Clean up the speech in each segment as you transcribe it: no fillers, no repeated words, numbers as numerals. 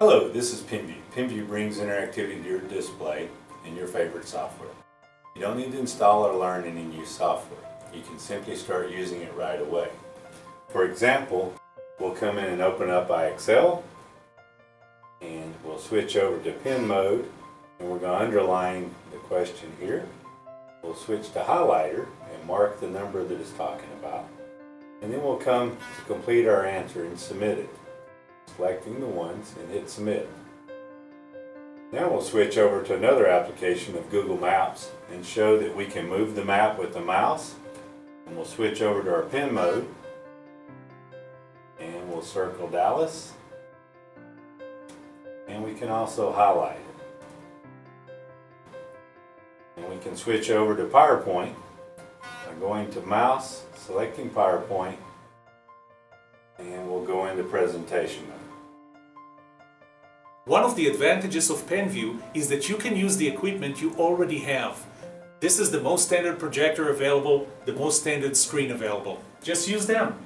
Hello, this is penveu. Penveu brings interactivity to your display and your favorite software. You don't need to install or learn any new software. You can simply start using it right away. For example, we'll come in and open up IXL, and we'll switch over to pen mode, and we're going to underline the question here. We'll switch to highlighter and mark the number that it's talking about, and then we'll come to complete our answer and submit it, selecting the ones, and hit submit. Now we'll switch over to another application of Google Maps and show that we can move the map with the mouse, and we'll switch over to our pen mode, and we'll circle Dallas, and we can also highlight it. And we can switch over to PowerPoint by going to mouse, selecting PowerPoint, and we'll go into presentation mode. One of the advantages of penveu is that you can use the equipment you already have. This is the most standard projector available, the most standard screen available. Just use them.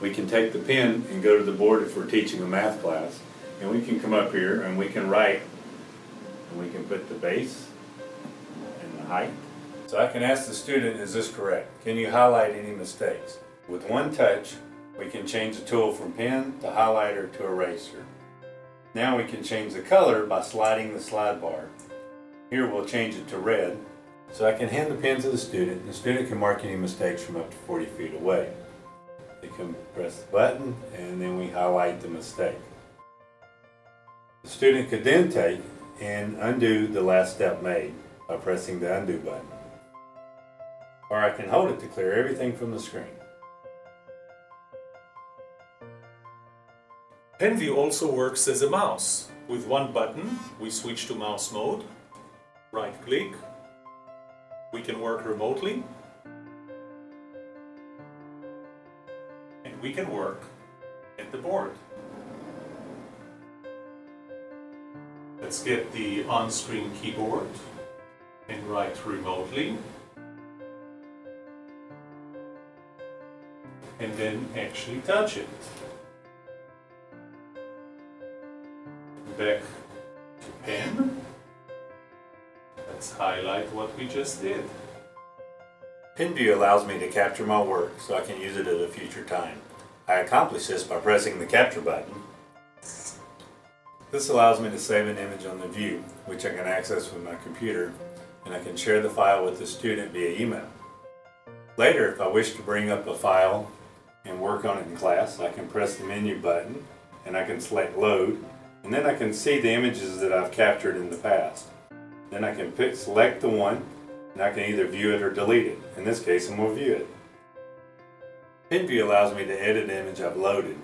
We can take the pen and go to the board if we're teaching a math class, and we can come up here and we can write, and we can put the base and the height. So I can ask the student, is this correct? Can you highlight any mistakes? With one touch, we can change the tool from pen to highlighter to eraser. Now we can change the color by sliding the slide bar. Here we'll change it to red. So I can hand the pen to the student, and the student can mark any mistakes from up to 40 feet away. They can press the button, and then we highlight the mistake. The student could then take and undo the last step made by pressing the undo button. Or I can hold it to clear everything from the screen. penveu also works as a mouse. With one button, we switch to mouse mode, right-click, we can work remotely, and we can work at the board. Let's get the on-screen keyboard and write remotely. And then actually touch it. Back to pen. Let's highlight what we just did. penveu allows me to capture my work so I can use it at a future time. I accomplish this by pressing the capture button. This allows me to save an image on the view, which I can access with my computer, and I can share the file with the student via email. Later, if I wish to bring up a file and work on it in class, I can press the menu button and I can select load, and then I can see the images that I've captured in the past. Then I can select the one, and I can either view it or delete it. In this case, I'm going to view it. penveu allows me to edit the image I've loaded.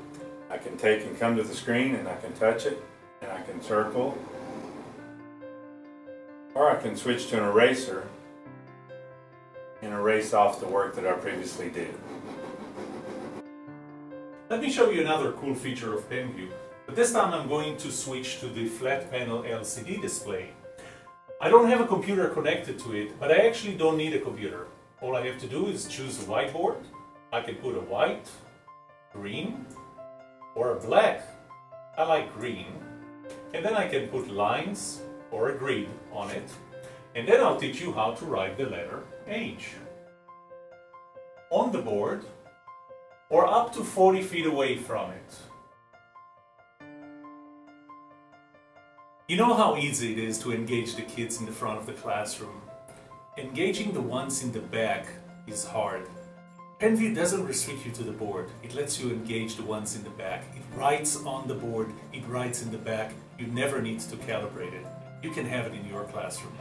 I can take and come to the screen, and I can touch it, and I can circle, or I can switch to an eraser and erase off the work that I previously did. Let me show you another cool feature of penveu, but this time I'm going to switch to the flat panel LCD display. I don't have a computer connected to it, but I actually don't need a computer. All I have to do is choose a whiteboard. I can put a white, green, or a black. I like green. And then I can put lines or a grid on it. And then I'll teach you how to write the letter H on the board or up to 40 feet away from it. You know how easy it is to engage the kids in the front of the classroom. Engaging the ones in the back is hard. penveu doesn't restrict you to the board. It lets you engage the ones in the back. It writes on the board. It writes in the back. You never need to calibrate it. You can have it in your classroom.